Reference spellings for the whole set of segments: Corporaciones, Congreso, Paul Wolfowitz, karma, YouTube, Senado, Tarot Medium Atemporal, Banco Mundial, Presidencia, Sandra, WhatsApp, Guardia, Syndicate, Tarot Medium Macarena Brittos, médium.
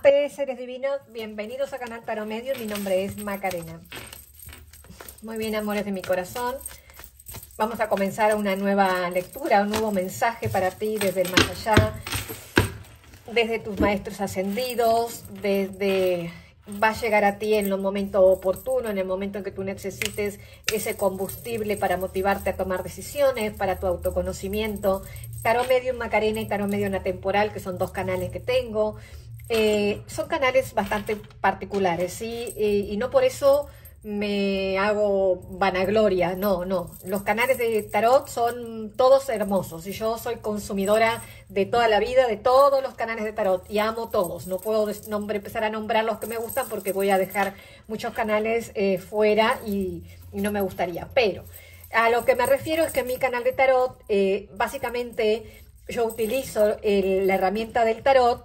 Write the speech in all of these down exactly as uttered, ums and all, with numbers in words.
Amaste seres divinos, bienvenidos a canal Tarot Medium, mi nombre es Macarena. Muy bien, amores de mi corazón, vamos a comenzar una nueva lectura, un nuevo mensaje para ti desde el más allá, desde tus maestros ascendidos, desde... va a llegar a ti en el momento oportuno, en el momento en que tú necesites ese combustible para motivarte a tomar decisiones, para tu autoconocimiento. Tarot Medium Macarena y Tarot Medium Atemporal, que son dos canales que tengo, eh, son canales bastante particulares, ¿sí? y, y no por eso me hago vanagloria, no, no. Los canales de tarot son todos hermosos y yo soy consumidora de toda la vida, de todos los canales de tarot y amo todos. No puedo nombre, empezar a nombrar los que me gustan porque voy a dejar muchos canales eh, fuera y, y no me gustaría. Pero a lo que me refiero es que en mi canal de tarot, eh, básicamente yo utilizo el, la herramienta del tarot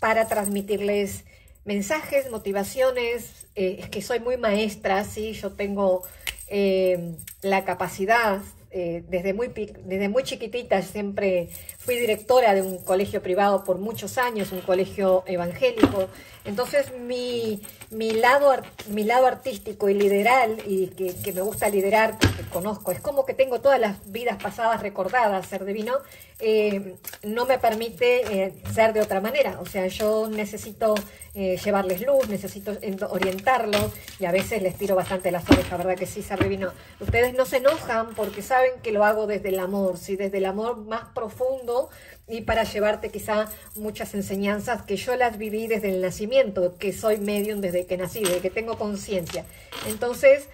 para transmitirles mensajes, motivaciones. Eh, es que soy muy maestra, sí, yo tengo eh, la capacidad, eh, desde, muy, desde muy chiquitita siempre fui directora de un colegio privado por muchos años, un colegio evangélico, entonces mi, mi, lado, mi lado artístico y lideral, y que, que me gusta liderar, que conozco, es como que tengo todas las vidas pasadas recordadas, ser divino, eh, no me permite eh, ser de otra manera, o sea, yo necesito... Eh, llevarles luz, necesito orientarlos y a veces les tiro bastante las orejas, ¿verdad que sí, Sarrevino? Ustedes no se enojan porque saben que lo hago desde el amor, ¿sí? Desde el amor más profundo y para llevarte quizá muchas enseñanzas que yo las viví desde el nacimiento, que soy medium desde que nací, desde que tengo conciencia. Entonces,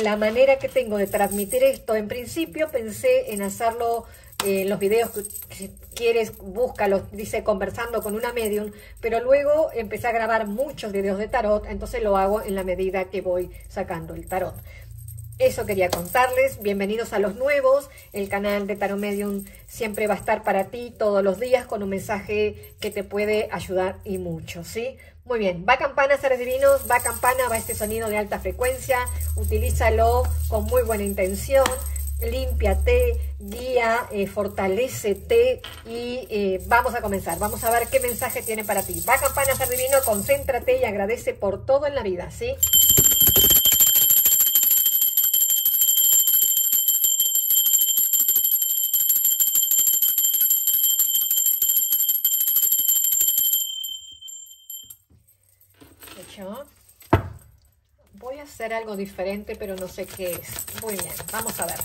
la manera que tengo de transmitir esto, en principio pensé en hacerlo... Eh, los videos que si quieres, búscalos, dice conversando con una medium, pero luego empecé a grabar muchos videos de tarot, entonces lo hago en la medida que voy sacando el tarot. Eso quería contarles, bienvenidos a los nuevos, el canal de Tarot Medium siempre va a estar para ti todos los días con un mensaje que te puede ayudar y mucho, ¿sí? Muy bien, va campana, seres divinos, va campana, va este sonido de alta frecuencia, utilízalo con muy buena intención. Límpiate, guía, eh, fortalécete y eh, vamos a comenzar. Vamos a ver qué mensaje tiene para ti. Va campana, ser divino, concéntrate y agradece por todo en la vida, ¿sí? Hecho. Voy a hacer algo diferente, pero no sé qué es. Muy bien, vamos a ver.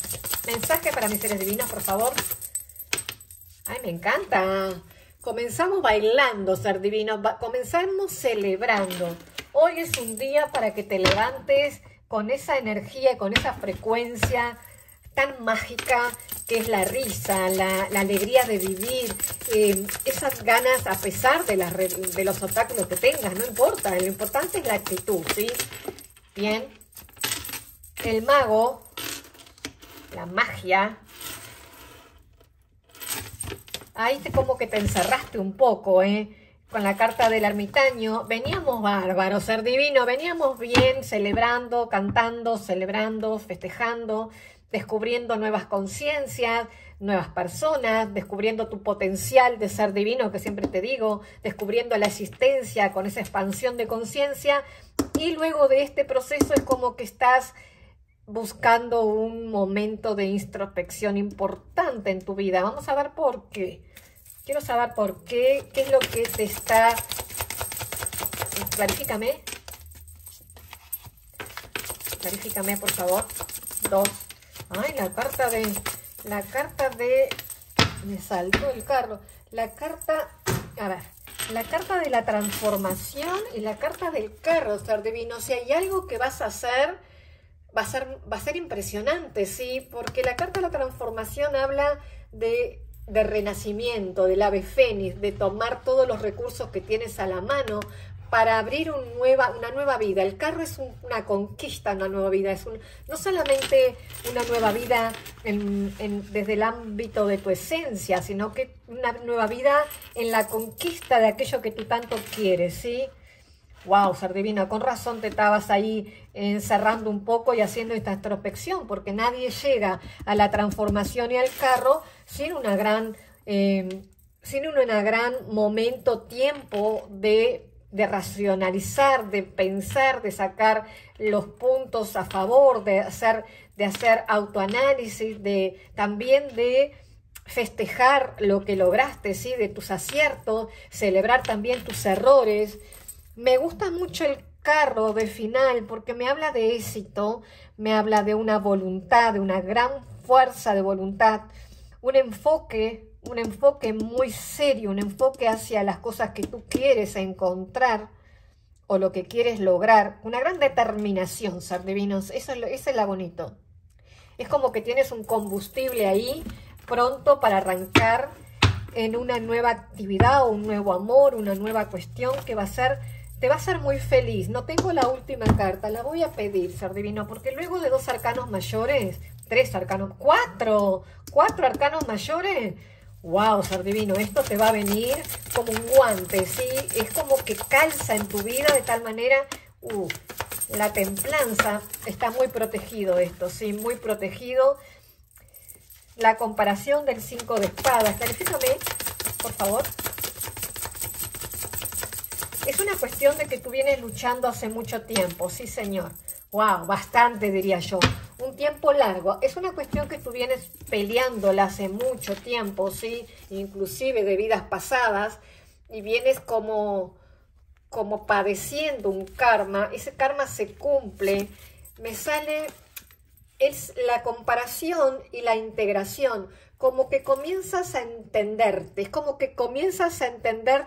Mensaje para mis seres divinos, por favor. ¡Ay, me encanta! Comenzamos bailando, ser divino. Ba- comenzamos celebrando. Hoy es un día para que te levantes con esa energía, con esa frecuencia tan mágica que es la risa, la, la alegría de vivir, eh, esas ganas a pesar de, la, de los obstáculos que tengas. No importa, lo importante es la actitud, ¿sí? Bien, el mago, la magia, ahí te como que te encerraste un poco, ¿eh? Con la carta del ermitaño, veníamos bárbaros, ser divino, veníamos bien, celebrando, cantando, celebrando, festejando, descubriendo nuevas conciencias, nuevas personas, descubriendo tu potencial de ser divino, que siempre te digo, descubriendo la existencia con esa expansión de conciencia, y luego de este proceso es como que estás buscando un momento de introspección importante en tu vida. Vamos a ver por qué. Quiero saber por qué, qué es lo que te está... Clarifícame. Clarifícame, por favor. Dos. Ay, la carta de... La carta de... Me saltó el carro. La carta... A ver. La carta de la transformación y la carta del carro, ser divino. Si hay algo que vas a hacer, va a ser, va a ser impresionante, ¿sí? Porque la carta de la transformación habla de, de renacimiento, del ave fénix, de tomar todos los recursos que tienes a la mano para abrir un nueva, una nueva vida. El carro es un, una conquista, una nueva vida. Es un, no solamente una nueva vida en, en, desde el ámbito de tu esencia, sino que una nueva vida en la conquista de aquello que tú tanto quieres, ¿sí? Wow, ser divino, con razón te estabas ahí encerrando un poco y haciendo esta introspección, porque nadie llega a la transformación y al carro sin una gran, eh, sin un gran momento, tiempo de... de racionalizar, de pensar, de sacar los puntos a favor, de hacer, de hacer autoanálisis, de, también de festejar lo que lograste, ¿sí? De tus aciertos, celebrar también tus errores. Me gusta mucho el carro del final porque me habla de éxito, me habla de una voluntad, de una gran fuerza de voluntad, un enfoque, un enfoque muy serio, un enfoque hacia las cosas que tú quieres encontrar o lo que quieres lograr, una gran determinación, ser divinos, eso es lo, eso es lo bonito. Es como que tienes un combustible ahí pronto para arrancar en una nueva actividad o un nuevo amor, una nueva cuestión que va a ser, te va a hacer muy feliz. No tengo la última carta, la voy a pedir, ser divino, porque luego de dos arcanos mayores, tres arcanos, cuatro, cuatro arcanos mayores, wow, ser divino, esto te va a venir como un guante, ¿sí? Es como que calza en tu vida de tal manera, uh, la templanza, está muy protegido esto, sí, muy protegido. La comparación del cinco de espadas, clarifícame, por favor. Es una cuestión de que tú vienes luchando hace mucho tiempo, sí señor, wow, bastante diría yo, un tiempo largo, es una cuestión que tú vienes peleándola hace mucho tiempo, sí, inclusive de vidas pasadas, y vienes como, como padeciendo un karma, ese karma se cumple, me sale, es la comparación y la integración, como que comienzas a entenderte, es como que comienzas a entender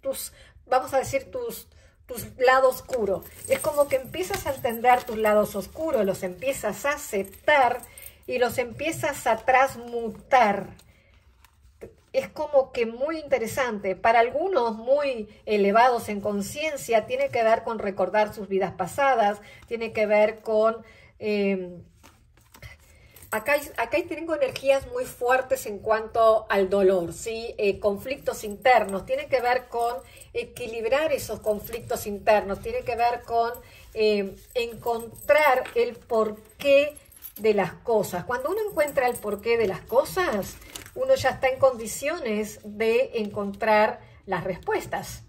tus, vamos a decir, tus, tus lados oscuros. Es como que empiezas a entender tus lados oscuros, los empiezas a aceptar y los empiezas a transmutar. Es como que muy interesante. Para algunos muy elevados en conciencia, tiene que ver con recordar sus vidas pasadas, tiene que ver con... Eh, Acá, acá tengo energías muy fuertes en cuanto al dolor, ¿sí? Eh, conflictos internos, tiene que ver con equilibrar esos conflictos internos, tiene que ver con eh, encontrar el porqué de las cosas. Cuando uno encuentra el porqué de las cosas, uno ya está en condiciones de encontrar las respuestas,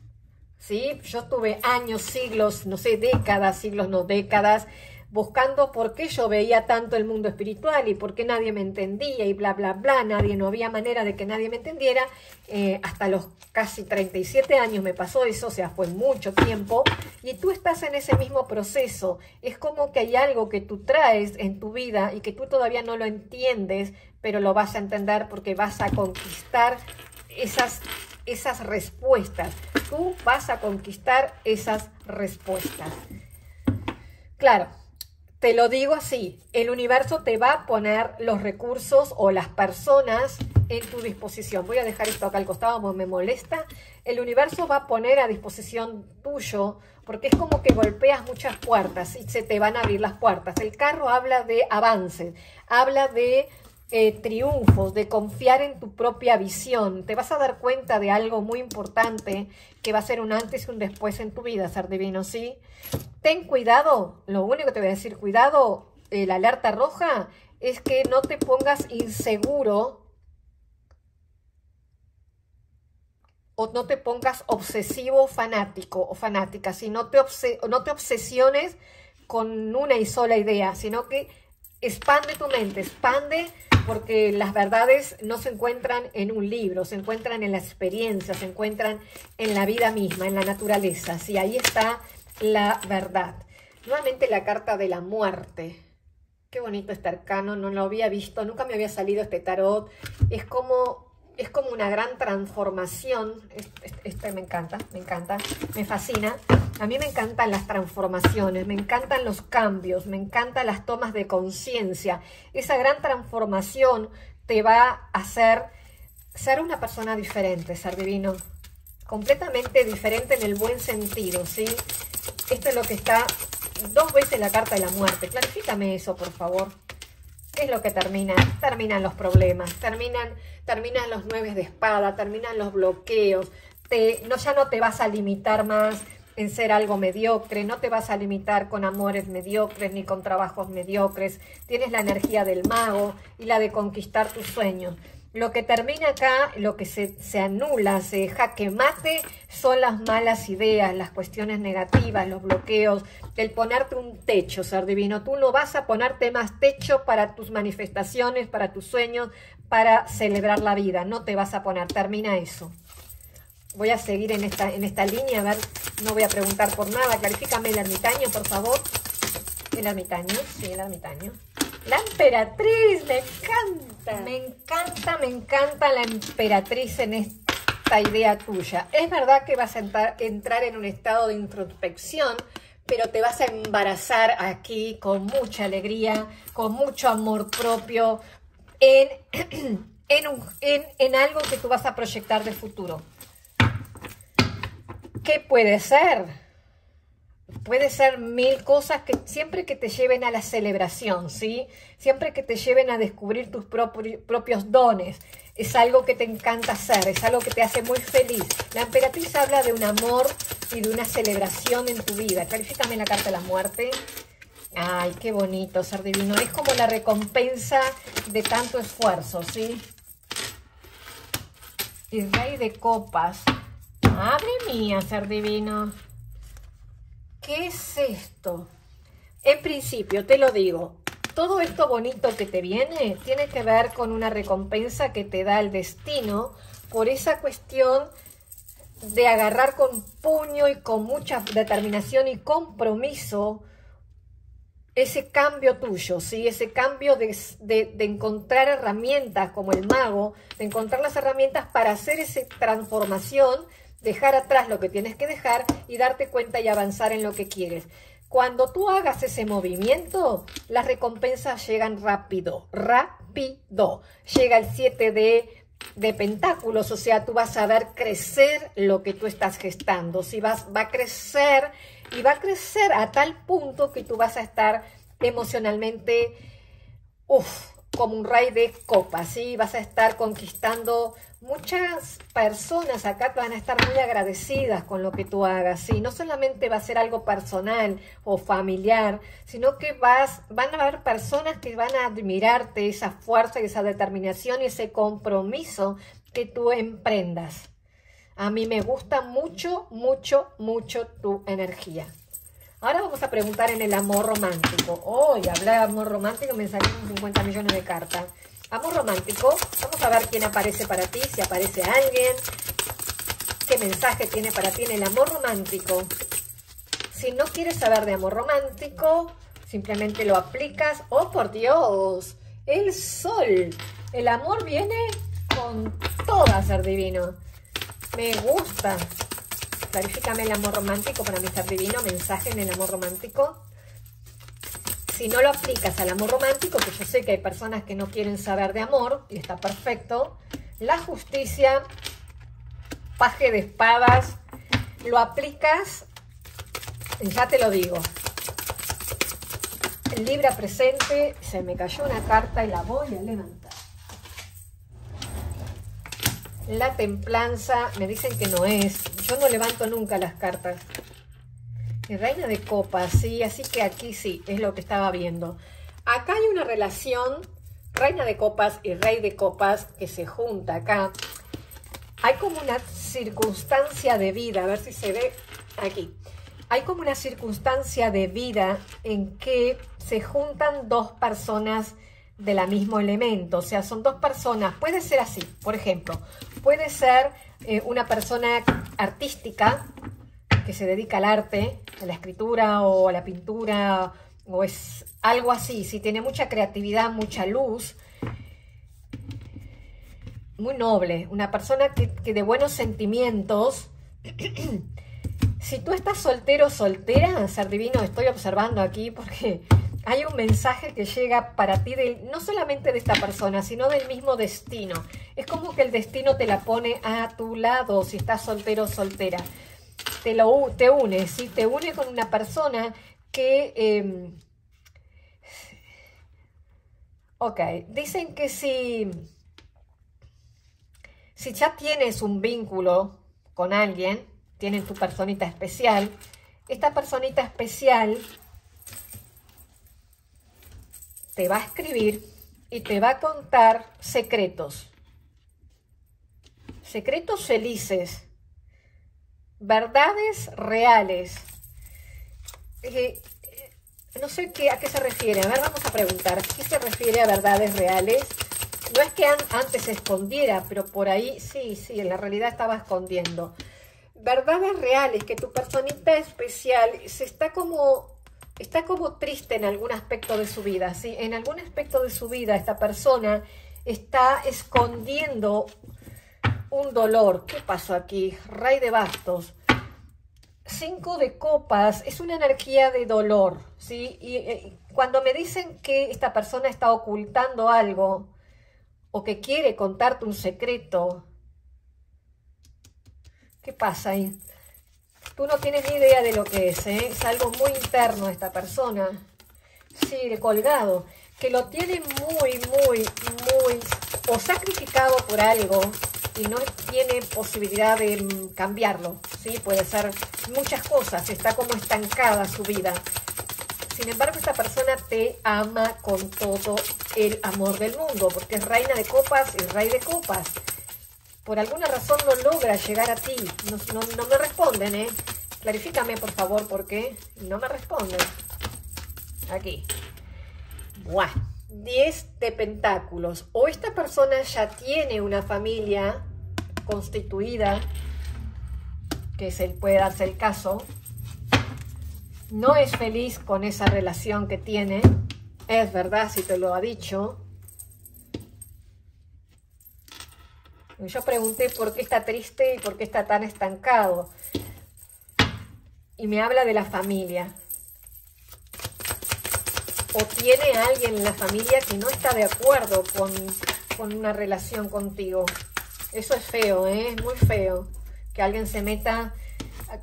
¿sí? Yo estuve años, siglos, no sé, décadas, siglos, no décadas, buscando por qué yo veía tanto el mundo espiritual y por qué nadie me entendía y bla, bla, bla, nadie, no había manera de que nadie me entendiera. Eh, hasta los casi treinta y siete años me pasó eso, o sea, fue mucho tiempo. Y tú estás en ese mismo proceso. Es como que hay algo que tú traes en tu vida y que tú todavía no lo entiendes, pero lo vas a entender porque vas a conquistar esas, esas respuestas. Tú vas a conquistar esas respuestas. Claro. Te lo digo así, el universo te va a poner los recursos o las personas en tu disposición. Voy a dejar esto acá al costado porque me molesta. El universo va a poner a disposición tuyo porque es como que golpeas muchas puertas y se te van a abrir las puertas. El carro habla de avances, habla de eh, triunfos, de confiar en tu propia visión. Te vas a dar cuenta de algo muy importante que va a ser un antes y un después en tu vida, ser divino, ¿sí? Ten cuidado, lo único que te voy a decir, cuidado, eh, la alerta roja, es que no te pongas inseguro o no te pongas obsesivo fanático o fanática, si no te, obses no te obsesiones con una y sola idea, sino que expande tu mente, expande, porque las verdades no se encuentran en un libro, se encuentran en la experiencia, se encuentran en la vida misma, en la naturaleza, sí, ahí está la verdad. Nuevamente la carta de la muerte. Qué bonito este arcano, no lo había visto, nunca me había salido este tarot. Es como, es como una gran transformación. Este, este, este me encanta, me encanta, me fascina. A mí me encantan las transformaciones, me encantan los cambios, me encantan las tomas de conciencia. Esa gran transformación te va a hacer ser una persona diferente, ser divino. Completamente diferente en el buen sentido, ¿sí? Esto es lo que está dos veces la carta de la muerte. Clarifícame eso, por favor. Es lo que termina. Terminan los problemas. Terminan, terminan los nueve de espada. Terminan los bloqueos. Te, no, ya no te vas a limitar más en ser algo mediocre. No te vas a limitar con amores mediocres ni con trabajos mediocres. Tienes la energía del mago y la de conquistar tus sueños. Lo que termina acá, lo que se, se anula, se deja que mate, son las malas ideas, las cuestiones negativas, los bloqueos, el ponerte un techo, ser divino. Tú no vas a ponerte más techo para tus manifestaciones, para tus sueños, para celebrar la vida. No te vas a poner, termina eso. Voy a seguir en esta, en esta línea, a ver, no voy a preguntar por nada. Clarifícame el ermitaño, por favor. El ermitaño, sí, el ermitaño. La emperatriz, me encanta, me encanta, me encanta la emperatriz en esta idea tuya. Es verdad que vas a entrar, entrar en un estado de introspección, pero te vas a embarazar aquí con mucha alegría, con mucho amor propio, en, en, un, en, en algo que tú vas a proyectar de futuro. ¿Qué puede ser? Puede ser mil cosas, que siempre que te lleven a la celebración, ¿sí? Siempre que te lleven a descubrir tus propri, propios dones. Es algo que te encanta hacer, es algo que te hace muy feliz. La emperatriz habla de un amor y de una celebración en tu vida. Clarifícame la carta de la muerte. Ay, qué bonito, ser divino. Es como la recompensa de tanto esfuerzo, ¿sí? El rey de copas. Madre mía, ser divino. ¿Qué es esto? En principio, te lo digo, todo esto bonito que te viene tiene que ver con una recompensa que te da el destino por esa cuestión de agarrar con puño y con mucha determinación y compromiso ese cambio tuyo, ¿sí? Ese cambio de, de, de encontrar herramientas como el mago, de encontrar las herramientas para hacer esa transformación, dejar atrás lo que tienes que dejar y darte cuenta y avanzar en lo que quieres. Cuando tú hagas ese movimiento, las recompensas llegan rápido, rápido. Llega el siete de, de pentáculos, o sea, tú vas a ver crecer lo que tú estás gestando. Si vas, va a crecer y va a crecer a tal punto que tú vas a estar emocionalmente, uff, como un rey de copas, ¿sí? Vas a estar conquistando muchas personas acá, te van a estar muy agradecidas con lo que tú hagas, ¿sí? No solamente va a ser algo personal o familiar, sino que vas, van a haber personas que van a admirarte esa fuerza y esa determinación y ese compromiso que tú emprendas. A mí me gusta mucho, mucho, mucho tu energía. Ahora vamos a preguntar en el amor romántico. Hoy, oh, hablar de amor romántico, me salieron cincuenta millones de cartas. Amor romántico, vamos a ver quién aparece para ti, si aparece alguien, qué mensaje tiene para ti en el amor romántico. Si no quieres saber de amor romántico, simplemente lo aplicas. ¡Oh, por Dios! El sol. El amor viene con toda, ser divino. Me gusta. Clarifícame el amor romántico para mi ser divino, mensaje en el amor romántico. Si no lo aplicas al amor romántico, que yo sé que hay personas que no quieren saber de amor, y está perfecto. La justicia, paje de espadas, lo aplicas, ya te lo digo. El Libra presente, se me cayó una carta y la voy a levantar. La templanza, me dicen que no es. Yo no levanto nunca las cartas. Reina de copas, sí, así que aquí sí, es lo que estaba viendo. Acá hay una relación, reina de copas y rey de copas, que se junta acá. Hay como una circunstancia de vida, a ver si se ve aquí. Hay como una circunstancia de vida en que se juntan dos personas de la mismo elemento, o sea, son dos personas. Puede ser así, por ejemplo, puede ser eh, una persona artística, que se dedica al arte, a la escritura o a la pintura, o es algo así, si tiene mucha creatividad, mucha luz, muy noble, una persona que, que de buenos sentimientos. Si tú estás soltero o soltera, ser divino, estoy observando aquí porque hay un mensaje que llega para ti, de, no solamente de esta persona, sino del mismo destino. Es como que el destino te la pone a tu lado si estás soltero o soltera. Te, lo, te une, ¿sí? Te une con una persona que... Eh, ok, dicen que si, si ya tienes un vínculo con alguien, tienes tu personita especial, esta personita especial te va a escribir y te va a contar secretos. secretos felices, verdades reales. Eh, no sé qué, a qué se refiere. A ver, vamos a preguntar. ¿Qué se refiere a verdades reales? No es que an antes se escondiera, pero por ahí sí, sí, en la realidad estaba escondiendo. Verdades reales, que tu personita especial se está como... Está como triste en algún aspecto de su vida, ¿sí? En algún aspecto de su vida esta persona está escondiendo un dolor. ¿Qué pasó aquí? Rey de bastos. Cinco de copas es una energía de dolor, ¿sí? Y, y cuando me dicen que esta persona está ocultando algo o que quiere contarte un secreto, ¿qué pasa ahí? Tú no tienes ni idea de lo que es, ¿eh? Es algo muy interno esta persona. Sí, el colgado. Que lo tiene muy, muy, muy... o sacrificado por algo y no tiene posibilidad de cambiarlo, ¿sí? Puede ser muchas cosas. Está como estancada su vida. Sin embargo, esta persona te ama con todo el amor del mundo. Porque es reina de copas y rey de copas. Por alguna razón no logra llegar a ti. No, no, no me responden, ¿eh? Clarifícame, por favor, por qué no me responden. Aquí. Buah. Diez de pentáculos. O esta persona ya tiene una familia constituida, que se puede darse el caso. No es feliz con esa relación que tiene. Es verdad, si te lo ha dicho. Yo pregunté por qué está triste y por qué está tan estancado. Y me habla de la familia. O tiene alguien en la familia que no está de acuerdo con, con una relación contigo. Eso es feo, ¿eh? Es muy feo. Que alguien se meta...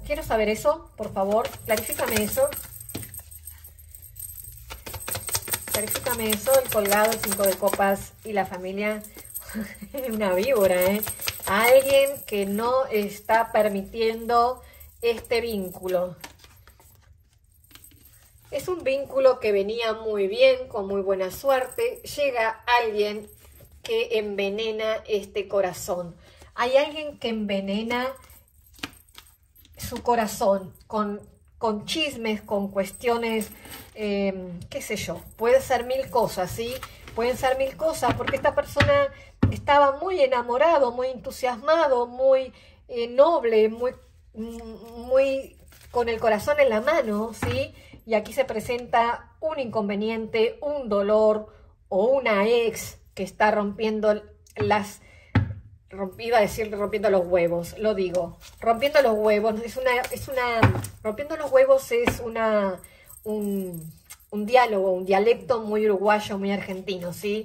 Quiero saber eso, por favor. Clarifícame eso. Clarifícame eso. El colgado, el cinco de copas y la familia... Una víbora, ¿eh? Alguien que no está permitiendo este vínculo. Es un vínculo que venía muy bien, con muy buena suerte. Llega alguien que envenena este corazón. Hay alguien que envenena su corazón con, con chismes, con cuestiones, eh, qué sé yo. Puede ser mil cosas, ¿sí? Pueden ser mil cosas, porque esta persona... Estaba muy enamorado, muy entusiasmado, muy eh, noble, muy, muy con el corazón en la mano, ¿sí? Y aquí se presenta un inconveniente, un dolor o una ex que está rompiendo las... Iba a decir rompiendo los huevos, lo digo. Rompiendo los huevos es una... Es una rompiendo los huevos es una, un, un diálogo, un dialecto muy uruguayo, muy argentino, ¿sí?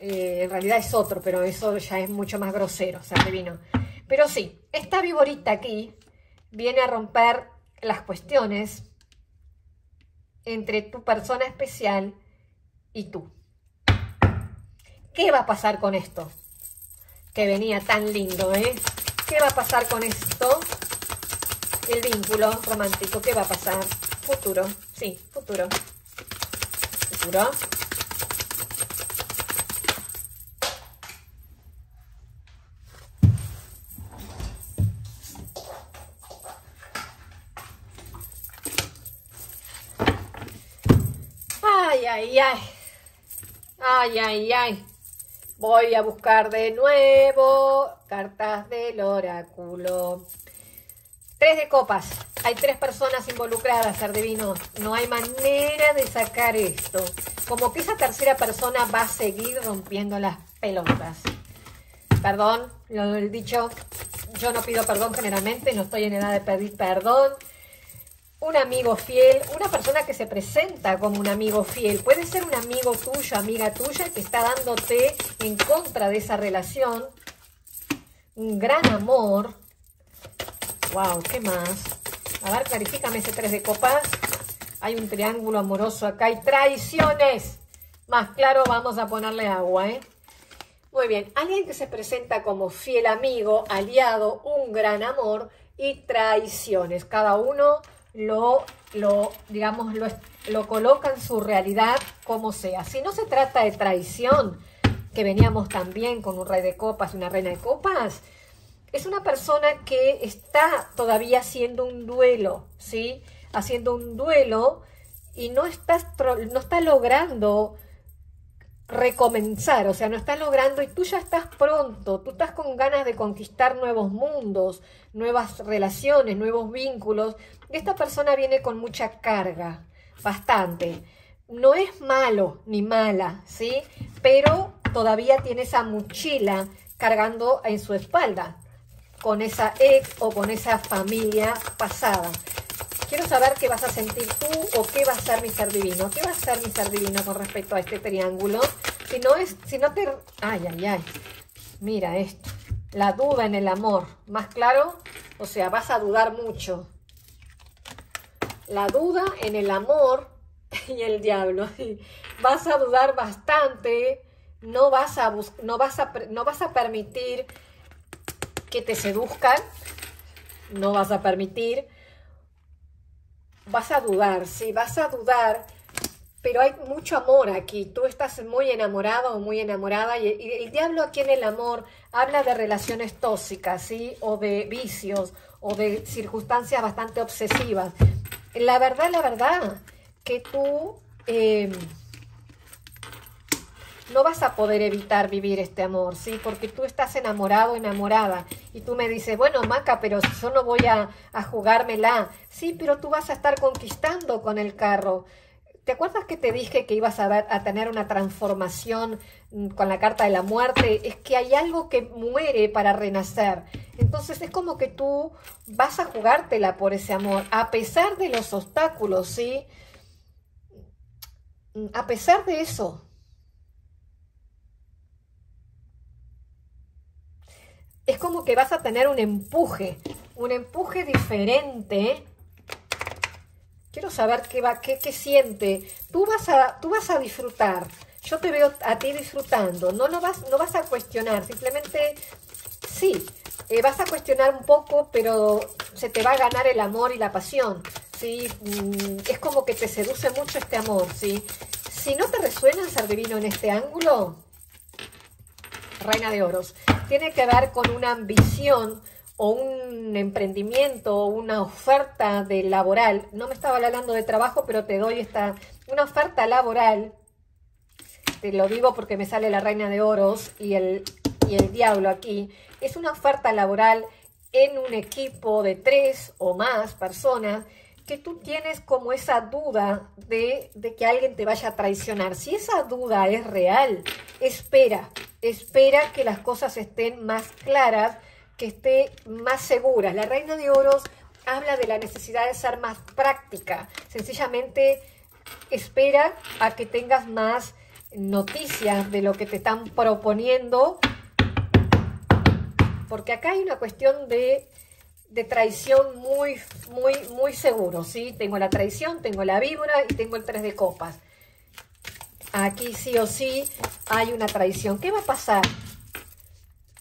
Eh, en realidad es otro, pero eso ya es mucho más grosero, o sea, me vino. Pero sí, esta víborita aquí viene a romper las cuestiones entre tu persona especial y tú. ¿Qué va a pasar con esto? Que venía tan lindo, ¿eh? ¿Qué va a pasar con esto? El vínculo romántico, ¿qué va a pasar? Futuro, sí, futuro. Futuro. Ay, ay, ay, ay, ay, voy a buscar de nuevo cartas del oráculo. Tres de copas, hay tres personas involucradas, ser divino, no hay manera de sacar esto. Como que esa tercera persona va a seguir rompiendo las pelotas. Perdón, lo he dicho, yo no pido perdón generalmente, no estoy en edad de pedir perdón. Un amigo fiel, una persona que se presenta como un amigo fiel. Puede ser un amigo tuyo, amiga tuya, que está dándote en contra de esa relación. Un gran amor. Wow, ¿qué más? A ver, clarifícame ese tres de copas. Hay un triángulo amoroso acá. Hay traiciones. Más claro, vamos a ponerle agua, ¿eh? Muy bien. Alguien que se presenta como fiel amigo, aliado, un gran amor y traiciones. Cada uno... Lo, lo, digamos, lo, lo coloca en su realidad como sea. Si no se trata de traición, que veníamos también con un rey de copas y una reina de copas, es una persona que está todavía haciendo un duelo, ¿sí? Haciendo un duelo y no está, no está logrando recomenzar, o sea, no está logrando, y tú ya estás pronto, tú estás con ganas de conquistar nuevos mundos, nuevas relaciones, nuevos vínculos. Esta persona viene con mucha carga, bastante. No es malo ni mala, ¿sí? Pero todavía tiene esa mochila cargando en su espalda con esa ex o con esa familia pasada. Quiero saber qué vas a sentir tú o qué va a ser mi ser divino. ¿Qué va a ser mi ser divino con respecto a este triángulo? Si no es, si no te... Ay, ay, ay. Mira esto. La duda en el amor. ¿Más claro? O sea, vas a dudar mucho. La duda en el amor y el diablo. Vas a dudar bastante. No vas a, bus... no vas a... no vas a permitir que te seduzcan. No vas a permitir... Vas a dudar, sí, vas a dudar, pero hay mucho amor aquí. Tú estás muy enamorado o muy enamorada, y el, el diablo aquí en el amor habla de relaciones tóxicas, ¿sí? O de vicios, o de circunstancias bastante obsesivas. La verdad, la verdad, que tú eh, no vas a poder evitar vivir este amor, ¿sí? Porque tú estás enamorado, enamorada. Y tú me dices, bueno, Maca, pero yo no voy a, a jugármela. Sí, pero tú vas a estar conquistando con el carro. ¿Te acuerdas que te dije que ibas a, ver, a tener una transformación con la carta de la muerte? Es que hay algo que muere para renacer. Entonces es como que tú vas a jugártela por ese amor, a pesar de los obstáculos, ¿sí? A pesar de eso. Es como que vas a tener un empuje, un empuje diferente. Quiero saber qué va, qué, qué siente. Tú vas a, tú vas a disfrutar. Yo te veo a ti disfrutando. No, no vas, no vas a cuestionar. Simplemente, sí, eh, vas a cuestionar un poco, pero se te va a ganar el amor y la pasión, ¿sí? Es como que te seduce mucho este amor, ¿sí? Si no te resuena el ser divino en este ángulo, Reina de Oros, tiene que ver con una ambición o un emprendimiento o una oferta de laboral. No me estaba hablando de trabajo, pero te doy esta, una oferta laboral. Te lo digo porque me sale la Reina de Oros y el, y el diablo aquí. Es una oferta laboral en un equipo de tres o más personas que tú tienes como esa duda de, de que alguien te vaya a traicionar. Si esa duda es real, espera. Espera que las cosas estén más claras, que estén más seguras. La Reina de Oros habla de la necesidad de ser más práctica. Sencillamente espera a que tengas más noticias de lo que te están proponiendo. Porque acá hay una cuestión de, de traición muy, muy, muy seguro, ¿sí? Tengo la traición, tengo la víbora y tengo el tres de copas. Aquí sí o sí hay una traición. ¿Qué va a pasar?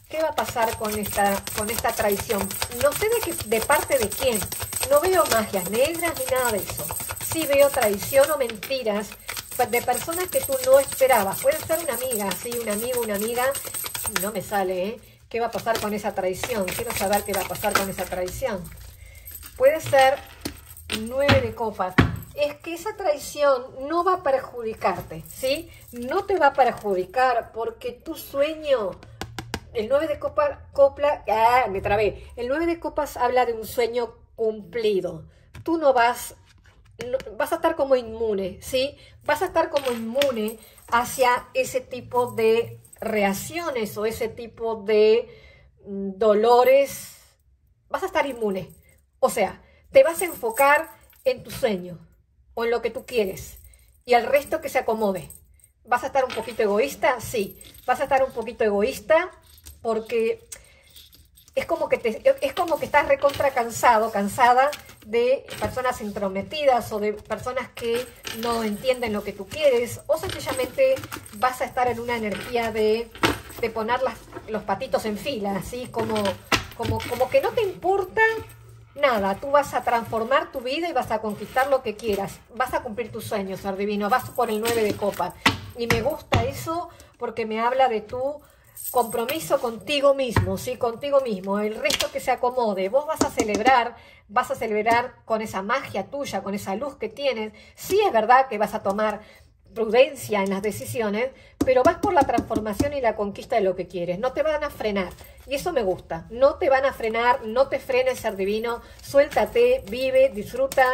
¿Qué va a pasar con esta, con esta traición? No sé de, qué, de parte de quién. No veo magias negras ni nada de eso. Sí veo traición o mentiras de personas que tú no esperabas. Puede ser una amiga, sí, un amigo, una amiga. No me sale, ¿eh? ¿Qué va a pasar con esa traición? Quiero saber qué va a pasar con esa traición. Puede ser nueve de copas. Es que esa traición no va a perjudicarte, ¿sí? No te va a perjudicar porque tu sueño, el nueve de copas, copla, ah, me trabé. El nueve de copas habla de un sueño cumplido. Tú no vas, no, vas a estar como inmune, ¿sí? Vas a estar como inmune hacia ese tipo de reacciones o ese tipo de mm, dolores. Vas a estar inmune. O sea, te vas a enfocar en tu sueño o en lo que tú quieres, y al resto que se acomode. ¿Vas a estar un poquito egoísta? Sí, vas a estar un poquito egoísta porque es como que, te, es como que estás recontra cansado, cansada de personas entrometidas o de personas que no entienden lo que tú quieres, o sencillamente vas a estar en una energía de, de poner las, los patitos en fila, así como, como, como que no te importa nada. Tú vas a transformar tu vida y vas a conquistar lo que quieras. Vas a cumplir tus sueños, ser divino. Vas por el nueve de copas. Y me gusta eso porque me habla de tu compromiso contigo mismo, sí, contigo mismo, el resto que se acomode. Vos vas a celebrar, vas a celebrar con esa magia tuya, con esa luz que tienes. Sí es verdad que vas a tomar prudencia en las decisiones, pero vas por la transformación y la conquista de lo que quieres. No te van a frenar, y eso me gusta. No te van a frenar, no te frena el ser divino. Suéltate, vive, disfruta,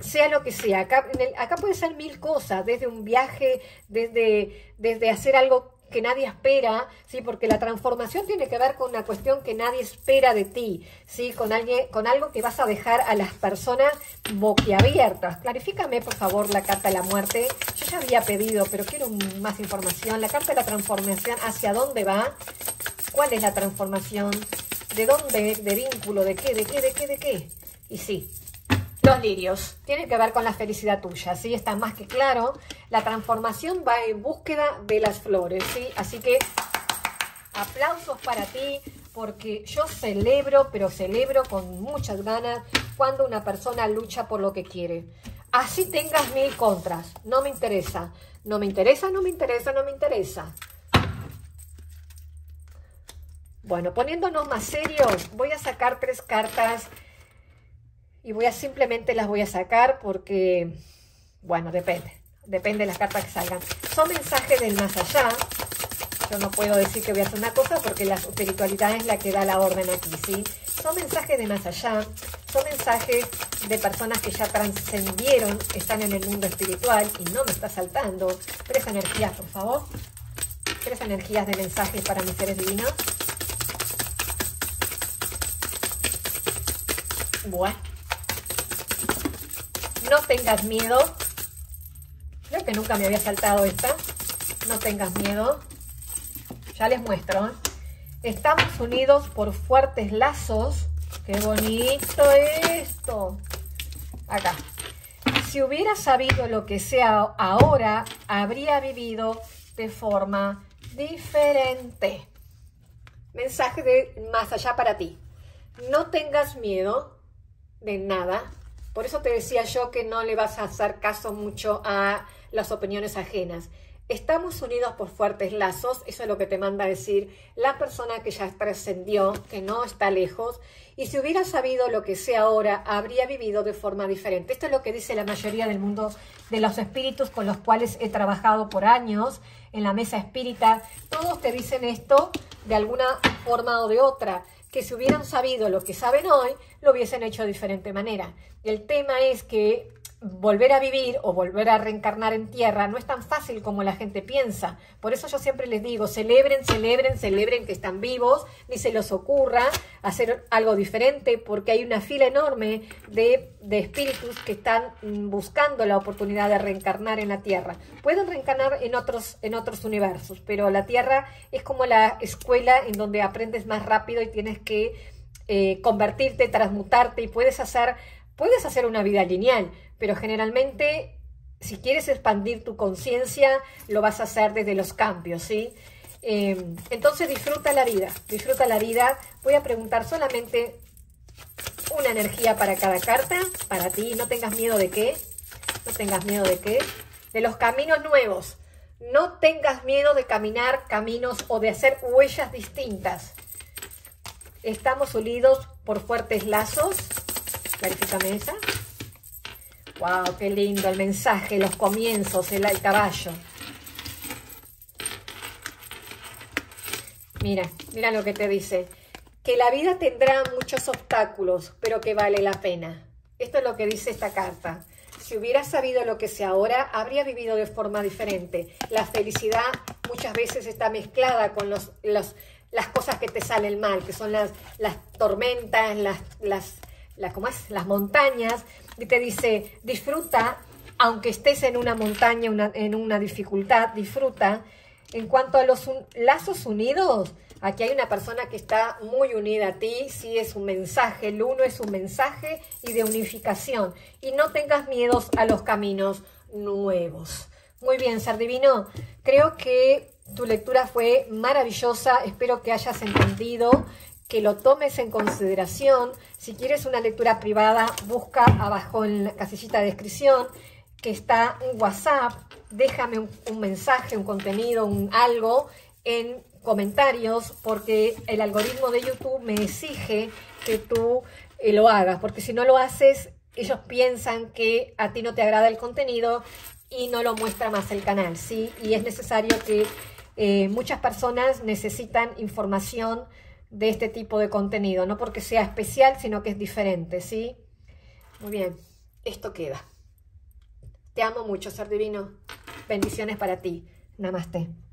sea lo que sea. Acá, en el, acá puede ser mil cosas, desde un viaje, desde, desde hacer algo que nadie espera, sí, porque la transformación tiene que ver con una cuestión que nadie espera de ti, sí, con alguien, con algo que vas a dejar a las personas boquiabiertas. Clarifícame, por favor, la carta de la muerte. Yo ya había pedido, pero quiero más información. La carta de la transformación, ¿hacia dónde va? ¿Cuál es la transformación? ¿De dónde? ¿De vínculo? ¿De qué? ¿De qué? ¿De qué? ¿De qué? Y sí. Los lirios, tiene que ver con la felicidad tuya, ¿sí? Está más que claro. La transformación va en búsqueda de las flores, ¿sí? Así que aplausos para ti, porque yo celebro, pero celebro con muchas ganas cuando una persona lucha por lo que quiere. Así tengas mil contras, no me interesa, no me interesa, no me interesa, no me interesa. Bueno, poniéndonos más serios, voy a sacar tres cartas. Y voy a simplemente las voy a sacar porque, bueno, depende. Depende de las cartas que salgan. Son mensajes del más allá. Yo no puedo decir que voy a hacer una cosa porque la espiritualidad es la que da la orden aquí, ¿sí? Son mensajes de más allá. Son mensajes de personas que ya trascendieron, están en el mundo espiritual y no me está saltando. Tres energías, por favor. Tres energías de mensajes para mis seres divinos. Bueno. No tengas miedo. Creo que nunca me había saltado esta. No tengas miedo. Ya les muestro, ¿eh? Estamos unidos por fuertes lazos. ¡Qué bonito esto! Acá. Si hubiera sabido lo que sea ahora, habría vivido de forma diferente. Mensaje de más allá para ti. No tengas miedo de nada. Por eso te decía yo que no le vas a hacer caso mucho a las opiniones ajenas. Estamos unidos por fuertes lazos, eso es lo que te manda a decir la persona que ya trascendió, que no está lejos. Y si hubiera sabido lo que sé ahora, habría vivido de forma diferente. Esto es lo que dice la mayoría del mundo de los espíritus con los cuales he trabajado por años en la mesa espírita. Todos te dicen esto de alguna forma o de otra. Que si hubieran sabido lo que saben hoy, lo hubiesen hecho de diferente manera. El tema es que volver a vivir o volver a reencarnar en tierra no es tan fácil como la gente piensa. Por eso yo siempre les digo, celebren, celebren, celebren que están vivos, ni se les ocurra hacer algo diferente, porque hay una fila enorme de, de espíritus que están buscando la oportunidad de reencarnar en la tierra. Pueden reencarnar en otros, en otros universos, pero la tierra es como la escuela en donde aprendes más rápido y tienes que eh, convertirte, transmutarte y puedes hacer... Puedes hacer una vida lineal, pero generalmente si quieres expandir tu conciencia lo vas a hacer desde los cambios, ¿sí? Eh, entonces disfruta la vida, disfruta la vida. Voy a preguntar solamente una energía para cada carta, para ti. No tengas miedo de qué, no tengas miedo de qué, de los caminos nuevos. No tengas miedo de caminar caminos o de hacer huellas distintas. Estamos unidos por fuertes lazos. Clarifícame esa. ¡Wow! ¡Qué lindo! El mensaje, los comienzos, el, el caballo. Mira, mira lo que te dice. Que la vida tendrá muchos obstáculos, pero que vale la pena. Esto es lo que dice esta carta. Si hubiera sabido lo que sé ahora, habría vivido de forma diferente. La felicidad muchas veces está mezclada con los, los, las cosas que te salen mal, que son las, las tormentas, las... las La, ¿cómo es? Las montañas, y te dice, disfruta, aunque estés en una montaña, una, en una dificultad, disfruta. En cuanto a los un, lazos unidos, aquí hay una persona que está muy unida a ti, sí es un mensaje, el uno es un mensaje y de unificación. Y no tengas miedos a los caminos nuevos. Muy bien, ser divino, creo que tu lectura fue maravillosa, espero que hayas entendido, que lo tomes en consideración. Si quieres una lectura privada, busca abajo en la casillita de descripción que está un WhatsApp, déjame un, un mensaje, un contenido, un algo en comentarios, porque el algoritmo de YouTube me exige que tú eh, lo hagas, porque si no lo haces, ellos piensan que a ti no te agrada el contenido y no lo muestra más el canal, ¿sí? Y es necesario que eh, muchas personas necesitan información de este tipo de contenido, no porque sea especial, sino que es diferente, ¿sí? Muy bien, esto queda. Te amo mucho, ser divino. Bendiciones para ti. Namaste.